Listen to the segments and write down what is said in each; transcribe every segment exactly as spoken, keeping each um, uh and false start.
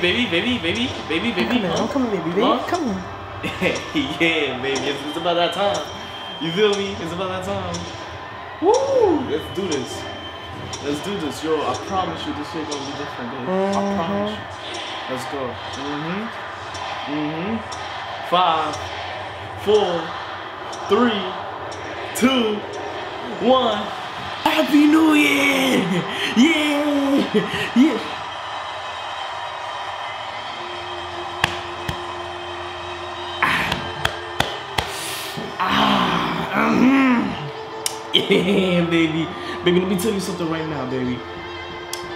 baby, baby, baby, baby, baby. Come on, come on, baby, baby. Huh? Come on. Yeah, baby, it's, it's about that time. You feel me? It's about that time. Woo! Let's do this. Let's do this, yo. I promise you, this shit gonna be different, baby. Mm-hmm. I promise you. Let's go. Mm-hmm. Mm-hmm. Five, four, three, two, one. Happy New Year! Yeah! Yeah! Yeah, baby. Baby, let me tell you something right now, baby.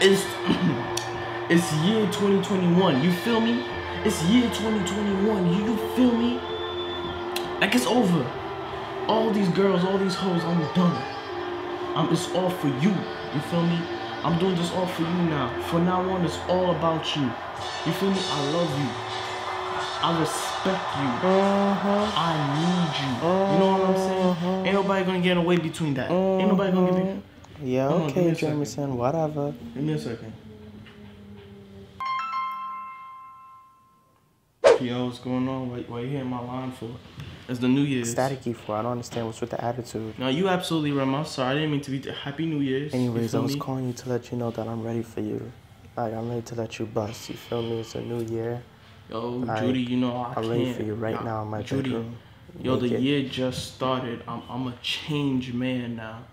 It's it's year twenty twenty-one. You feel me? It's year twenty twenty-one. You, you feel me? Like, it's over. All these girls, all these hoes, I'm done. I'm it's all for you. You feel me? I'm doing this all for you now. From now on, it's all about you. You feel me? I love you. I respect you. Uh-huh. I need you. Uh-huh. You know what I'm saying? Ain't nobody gonna get in the way between that. Uh-huh. Ain't nobody gonna get in the... Yeah, hold okay, Jamerson, whatever. Give me a second. Yo, what's going on? Why, why you hitting my line for? It's the New Year's. Staticky for. I don't understand what's with the attitude. No, you absolutely right. I'm sorry. I didn't mean to be... Happy New Year's. Anyways, I was me? calling you to let you know that I'm ready for you. Like, I'm ready to let you bust. You feel me? It's a new year. Yo, like, Judi, you know I I'm can't. I'm ready for you right I, now in my Judi, bedroom. Yo, Make the it. year just started. I'm I'm a changed man now.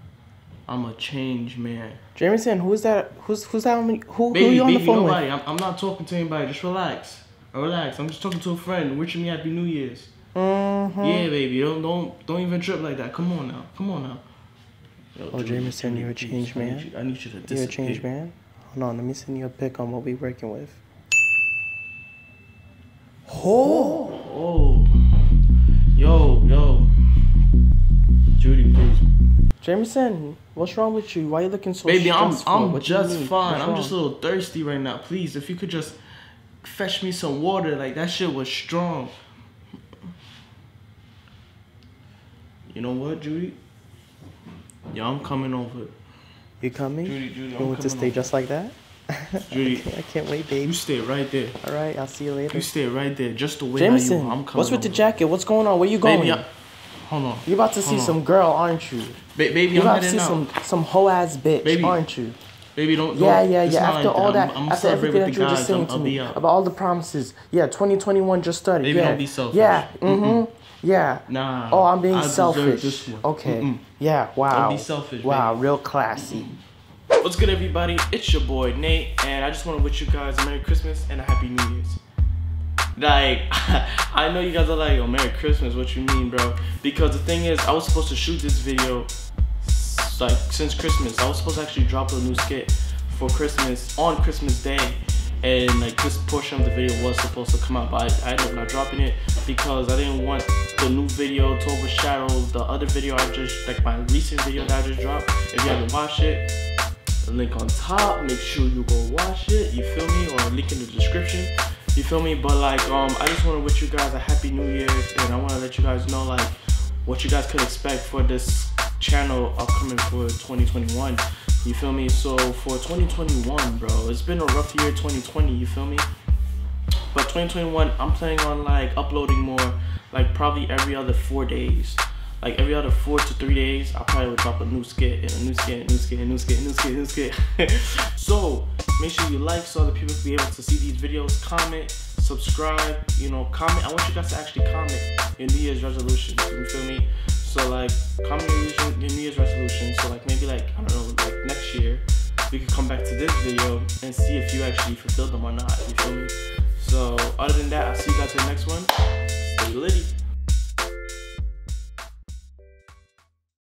I'm a changed man. Jamerson, who's that? Who's who's that? Who, who baby, are you on baby, the phone nobody. with? I'm, I'm not talking to anybody. Just relax. Relax. I'm just talking to a friend. Wishing me Happy New Year's. Mm-hmm. Yeah, baby. Don't, don't don't even trip like that. Come on now. Come on now. Yo, oh, Jamerson, you're a changed man. I need you, I need you to disappear. You're a changed man? Hold on. Let me send you a pic on what we're working with. Oh. oh, yo, yo, Judi, please. Jamerson, what's wrong with you? Why are you looking so Baby, stressful? I'm, I'm what just fine. What's I'm wrong? just a little thirsty right now. Please, if you could just fetch me some water, like that shit was strong. You know what, Judi? Yo, I'm coming over. You coming? Judi, Judi, you want to stay over. just like that? Judi, I, can't, I can't wait, babe. You stay right there. All right, I'll see you later. You stay right there, just the way Jamerson, you are. I'm coming. What's with over. the jacket? What's going on? Where you going? Baby, I, hold on. You're about to see on. some girl, aren't you? Ba baby, you're I'm about to see out. some some hoe ass bitch, baby, aren't you? Baby, don't. Yeah, yeah, yeah. After like all that, that I'm, I'm after everything that you just saying to me about all the promises. Yeah, twenty twenty-one just started. Baby, yeah. don't be selfish. Yeah. Mm-hmm. Mm-mm. Yeah. Nah. Oh, I'm being I selfish. This one. Okay. Mm-mm. Yeah. Wow. Don't be selfish. Wow. Real classy. What's good, everybody? It's your boy Nate, and I just want to wish you guys a Merry Christmas and a Happy New Year's. Like, I know you guys are like, "Oh, Merry Christmas, what you mean, bro?" Because the thing is, I was supposed to shoot this video like since Christmas. I was supposed to actually drop a new skit for Christmas on Christmas Day, and like this portion of the video was supposed to come out, but I ended up not dropping it because I didn't want the new video to overshadow the other video I just like my recent video that I just dropped. If you haven't watched it, link on top, make sure you go watch it, you feel me, or link in the description, you feel me. But like um I just want to wish you guys a Happy New Year's, and I want to let you guys know like what you guys could expect for this channel upcoming for twenty twenty-one, you feel me. So for twenty twenty-one, bro, it's been a rough year, twenty twenty, you feel me, but twenty twenty-one I'm planning on like uploading more, like probably every other four days. Like every other four to three days, I probably would drop a new skit and a new skit and a new skit and a new skit and a new skit and a new skit. So make sure you like so other people can be able to see these videos. Comment, subscribe, you know, comment. I want you guys to actually comment your New Year's resolutions. You feel me? So like comment your New Year's resolutions. So like maybe like, I don't know, like next year, we could come back to this video and see if you actually fulfilled them or not. You feel me? So other than that, I'll see you guys in the next one.